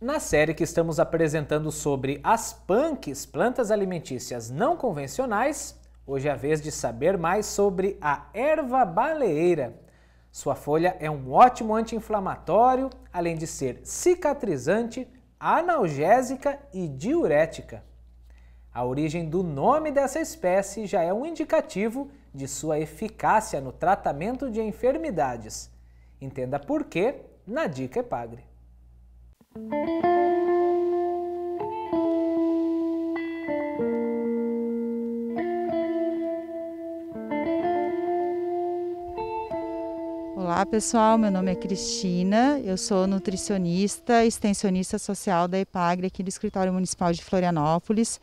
Na série que estamos apresentando sobre as PANCs, plantas alimentícias não convencionais, hoje é a vez de saber mais sobre a erva baleeira. Sua folha é um ótimo anti-inflamatório, além de ser cicatrizante, analgésica e diurética. A origem do nome dessa espécie já é um indicativo de sua eficácia no tratamento de enfermidades. Entenda por quê na dica Epagri. Olá pessoal, meu nome é Cristina, eu sou nutricionista e extensionista social da Epagri aqui do Escritório Municipal de Florianópolis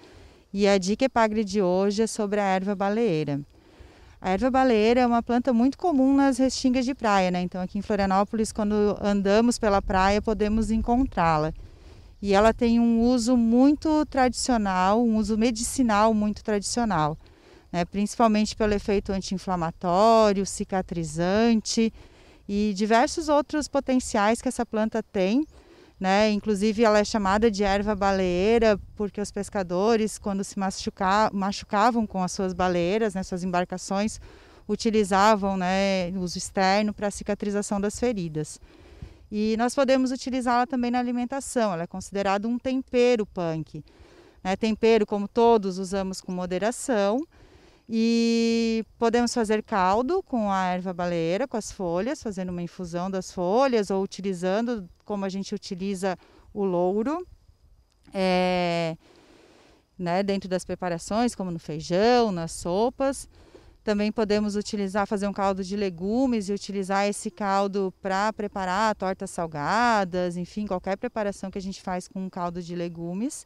e a dica Epagri de hoje é sobre a erva baleeira. A erva baleeira é uma planta muito comum nas restingas de praia, né? Então aqui em Florianópolis, quando andamos pela praia, podemos encontrá-la. E ela tem um uso muito tradicional, um uso medicinal muito tradicional, né? Principalmente pelo efeito anti-inflamatório, cicatrizante e diversos outros potenciais que essa planta tem, né? Inclusive ela é chamada de erva baleeira porque os pescadores, quando se machucavam com as suas baleiras, né, suas embarcações, utilizavam, né, uso externo para a cicatrização das feridas. E nós podemos utilizá-la também na alimentação, ela é considerada um tempero punk, né? Tempero como todos usamos com moderação e podemos fazer caldo com a erva baleeira, com as folhas, fazendo uma infusão das folhas ou utilizando como a gente utiliza o louro, né, dentro das preparações, como no feijão, nas sopas. Também podemos utilizar, fazer um caldo de legumes e utilizar esse caldo para preparar tortas salgadas, enfim, qualquer preparação que a gente faz com um caldo de legumes.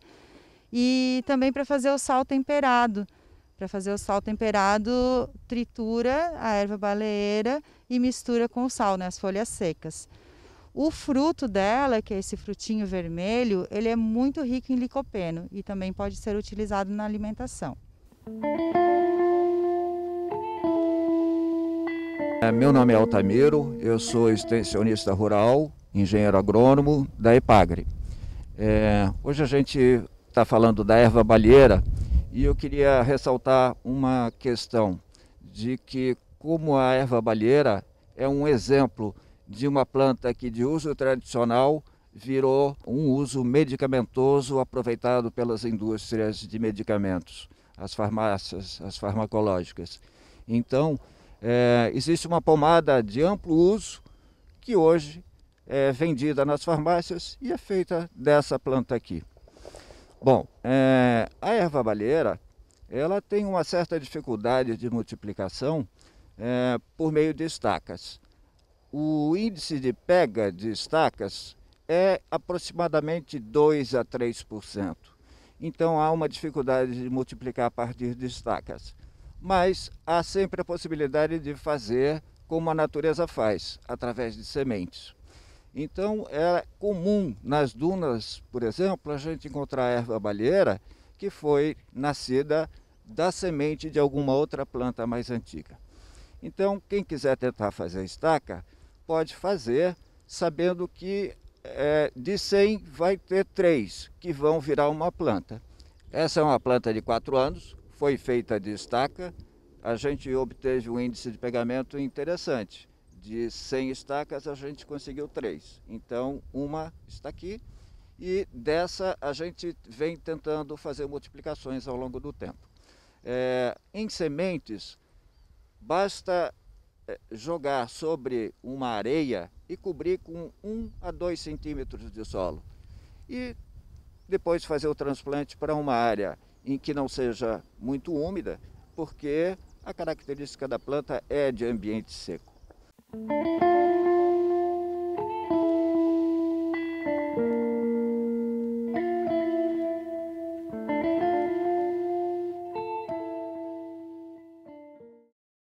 E também para fazer o sal temperado. Para fazer o sal temperado, tritura a erva baleeira e mistura com o sal, né, as folhas secas. O fruto dela, que é esse frutinho vermelho, ele é muito rico em licopeno e também pode ser utilizado na alimentação. Meu nome é Altamiro, eu sou extensionista rural, engenheiro agrônomo da Epagri. Hoje a gente está falando da erva baleeira. E eu queria ressaltar uma questão de que, como a erva baleeira é um exemplo de uma planta que de uso tradicional virou um uso medicamentoso aproveitado pelas indústrias de medicamentos, as farmácias, as farmacológicas. Então, existe uma pomada de amplo uso que hoje é vendida nas farmácias e é feita dessa planta aqui. Bom, a erva baleeira ela tem uma certa dificuldade de multiplicação por meio de estacas. O índice de pega de estacas é aproximadamente 2 a 3%. Então há uma dificuldade de multiplicar a partir de estacas. Mas há sempre a possibilidade de fazer como a natureza faz, através de sementes. Então, é comum nas dunas, por exemplo, a gente encontrar a erva baleeira que foi nascida da semente de alguma outra planta mais antiga. Então, quem quiser tentar fazer estaca, pode fazer sabendo que de 100 vai ter 3 que vão virar uma planta. Essa é uma planta de 4 anos, foi feita de estaca, a gente obteve um índice de pegamento interessante. De 100 estacas a gente conseguiu 3, então uma está aqui e dessa a gente vem tentando fazer multiplicações ao longo do tempo. Em sementes, basta jogar sobre uma areia e cobrir com 1 a 2 centímetros de solo e depois fazer o transplante para uma área em que não seja muito úmida, porque a característica da planta é de ambiente seco. Thank you.